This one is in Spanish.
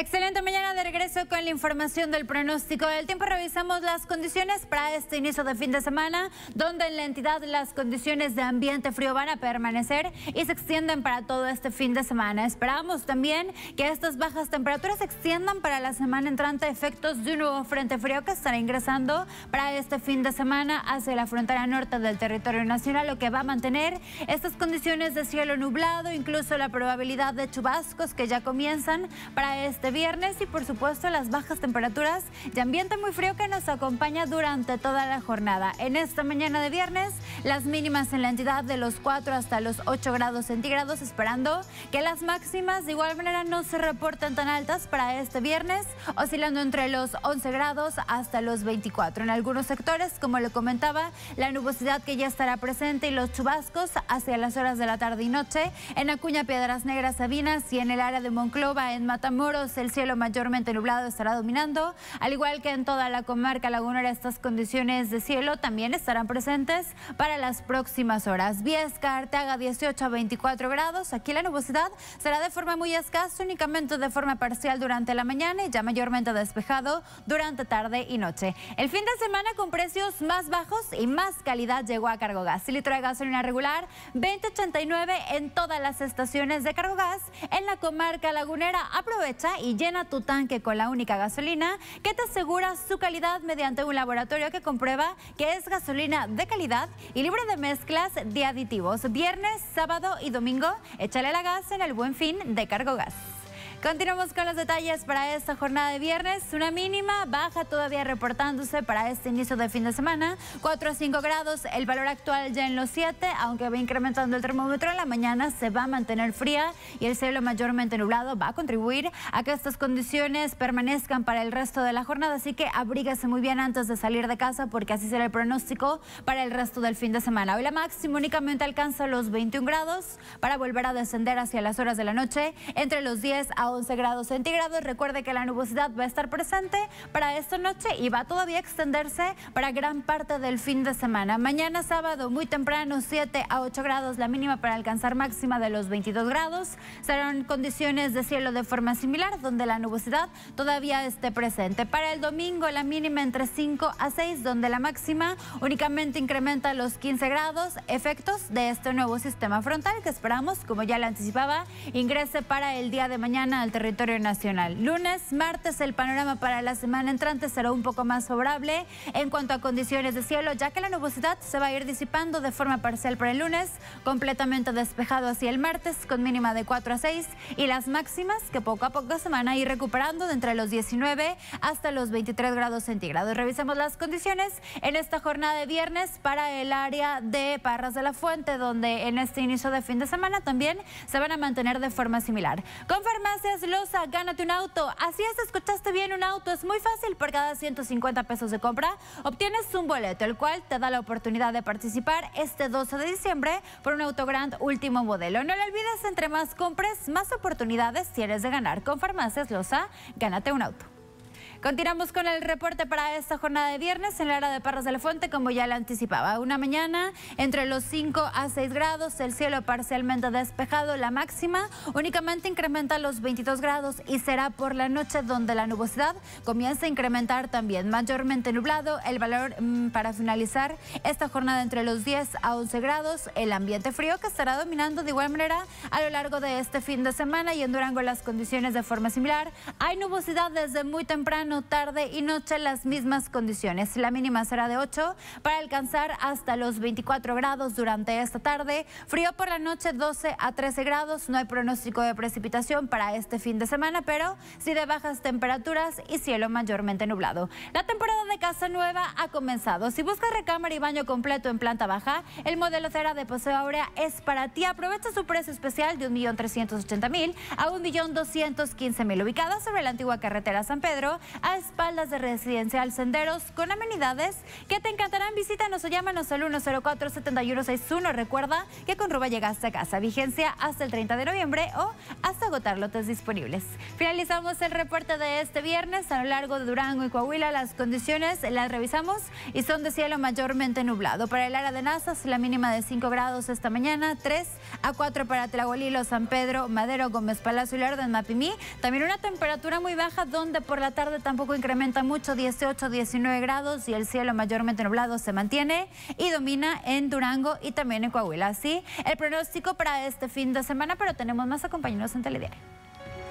Excelente mañana, de regreso con la información del pronóstico del tiempo. Revisamos las condiciones para este inicio de fin de semana, donde en la entidad las condiciones de ambiente frío van a permanecer y se extienden para todo este fin de semana. Esperamos también que estas bajas temperaturas se extiendan para la semana entrante, efectos de un nuevo frente frío que estará ingresando para este fin de semana hacia la frontera norte del territorio nacional, lo que va a mantener estas condiciones de cielo nublado, incluso la probabilidad de chubascos que ya comienzan para este viernes y por supuesto las bajas temperaturas y ambiente muy frío que nos acompaña durante toda la jornada. En esta mañana de viernes, las mínimas en la entidad de los 4 hasta los 8 grados centígrados, esperando que las máximas de igual manera no se reporten tan altas para este viernes, oscilando entre los 11 grados hasta los 24. En algunos sectores, como le comentaba, la nubosidad que ya estará presente y los chubascos hacia las horas de la tarde y noche, en Acuña, Piedras Negras, Sabinas y en el área de Monclova, en Matamoros, el cielo mayormente nublado estará dominando, al igual que en toda la comarca lagunera. Estas condiciones de cielo también estarán presentes para las próximas horas. Viesca, Arteaga, 18 a 24 grados. Aquí la nubosidad será de forma muy escasa, únicamente de forma parcial durante la mañana y ya mayormente despejado durante tarde y noche. El fin de semana con precios más bajos y más calidad llegó a Cargogás. El litro de gasolina regular, 20.89 en todas las estaciones de Cargogás en la comarca lagunera. Aprovecha y llena tu tanque con la única gasolina que te asegura su calidad mediante un laboratorio que comprueba que es gasolina de calidad y libre de mezclas de aditivos. Viernes, sábado y domingo, échale la gas en el Buen Fin de Cargogás. Continuamos con los detalles para esta jornada de viernes. Una mínima baja todavía reportándose para este inicio de fin de semana. 4 a 5 grados, el valor actual ya en los 7, aunque va incrementando el termómetro. La mañana se va a mantener fría y el cielo mayormente nublado va a contribuir a que estas condiciones permanezcan para el resto de la jornada. Así que abríguese muy bien antes de salir de casa, porque así será el pronóstico para el resto del fin de semana. Hoy la máxima únicamente alcanza los 21 grados para volver a descender hacia las horas de la noche, entre los 10 a 11 grados centígrados. Recuerde que la nubosidad va a estar presente para esta noche y va todavía a extenderse para gran parte del fin de semana. Mañana sábado muy temprano, 7 a 8 grados la mínima para alcanzar máxima de los 22 grados. Serán condiciones de cielo de forma similar, donde la nubosidad todavía esté presente. Para el domingo la mínima entre 5 a 6, donde la máxima únicamente incrementa los 15 grados, efectos de este nuevo sistema frontal que esperamos, como ya le anticipaba, ingrese para el día de mañana al territorio nacional. Lunes, martes, el panorama para la semana entrante será un poco más favorable en cuanto a condiciones de cielo, ya que la nubosidad se va a ir disipando de forma parcial para el lunes, completamente despejado hacia el martes, con mínima de 4 a 6 y las máximas que poco a poco se van a ir recuperando de entre los 19 hasta los 23 grados centígrados. Revisemos las condiciones en esta jornada de viernes para el área de Parras de la Fuente, donde en este inicio de fin de semana también se van a mantener de forma similar. Con Farmacias Sloza, gánate un auto. Así es, escuchaste bien, un auto. Es muy fácil, por cada 150 pesos de compra obtienes un boleto, el cual te da la oportunidad de participar este 12 de diciembre por un auto Grand último modelo. No lo olvides, entre más compres, más oportunidades tienes de ganar. Con Farmacias Sloza, gánate un auto. Continuamos con el reporte para esta jornada de viernes en la área de Parras de la Fuente, como ya la anticipaba. Una mañana entre los 5 a 6 grados, el cielo parcialmente despejado, la máxima únicamente incrementa los 22 grados y será por la noche donde la nubosidad comienza a incrementar también. Mayormente nublado, el valor para finalizar esta jornada entre los 10 a 11 grados, el ambiente frío que estará dominando de igual manera a lo largo de este fin de semana. Y en Durango las condiciones de forma similar. Hay nubosidad desde muy temprano, tarde y noche, las mismas condiciones. La mínima será de 8 para alcanzar hasta los 24 grados durante esta tarde. Frío por la noche, 12 a 13 grados. No hay pronóstico de precipitación para este fin de semana, pero sí de bajas temperaturas y cielo mayormente nublado. La temporada de casa nueva ha comenzado. Si buscas recámara y baño completo en planta baja, el modelo Cera de Paseo Aurea es para ti. Aprovecha su precio especial de 1.380.000 a 1.215.000, ubicada sobre la antigua carretera San Pedro, a espaldas de Residencial Senderos, con amenidades que te encantarán. Visítanos o llámanos al 104-7161. Recuerda que con Ruba llegaste a casa. Vigencia hasta el 30 de noviembre o hasta agotar lotes disponibles. Finalizamos el reporte de este viernes. A lo largo de Durango y Coahuila las condiciones las revisamos y son de cielo mayormente nublado. Para el área de Nazas, la mínima de 5 grados esta mañana, 3 a 4 para Tlahualilo, San Pedro, Madero, Gómez Palacio y Lerdo en Mapimí. También una temperatura muy baja donde por la tarde tampoco incrementa mucho, 18, 19 grados y el cielo mayormente nublado se mantiene y domina en Durango y también en Coahuila. Así el pronóstico para este fin de semana, pero tenemos más. Acompáñenos en Telediario.